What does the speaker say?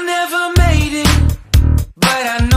I never made it, but I